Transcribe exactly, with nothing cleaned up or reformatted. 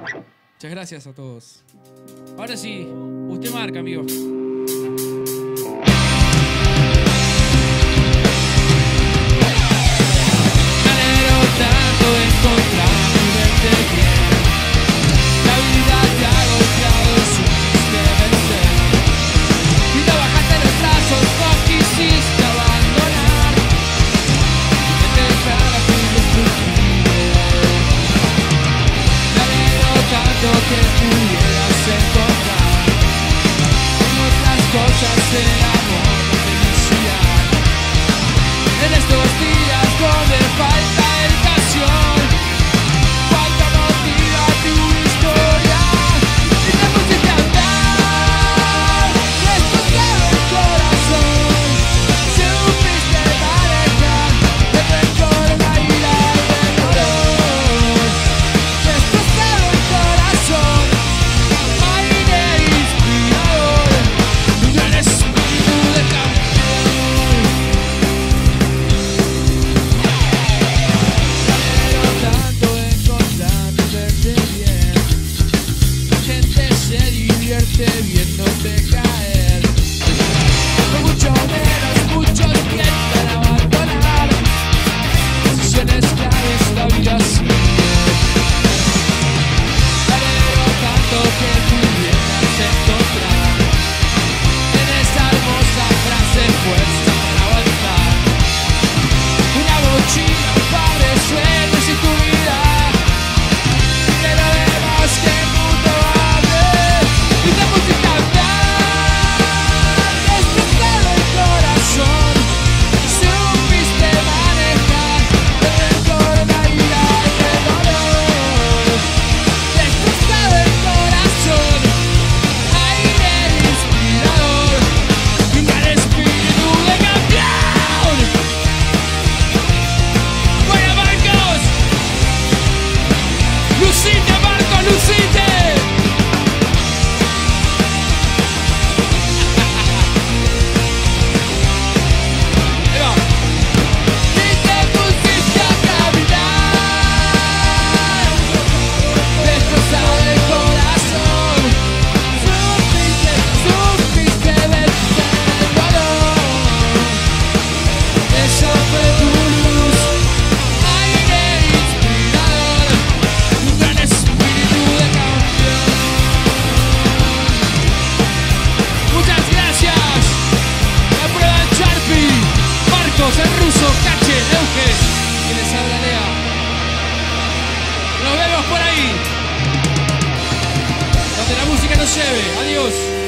Muchas gracias a todos. Ahora sí, usted marca, amigo. Viéndote caer, mucho menos, muchos piensan abandonar decisiones claves, la vida sigue. Valero tanto que pudieras encontrar en esa hermosa frase puesta para avanzar una mochila para de sueños y tu vida, pero vemos que el mundo abre y la música. Nos vemos por ahí, donde la música nos lleve. Adiós.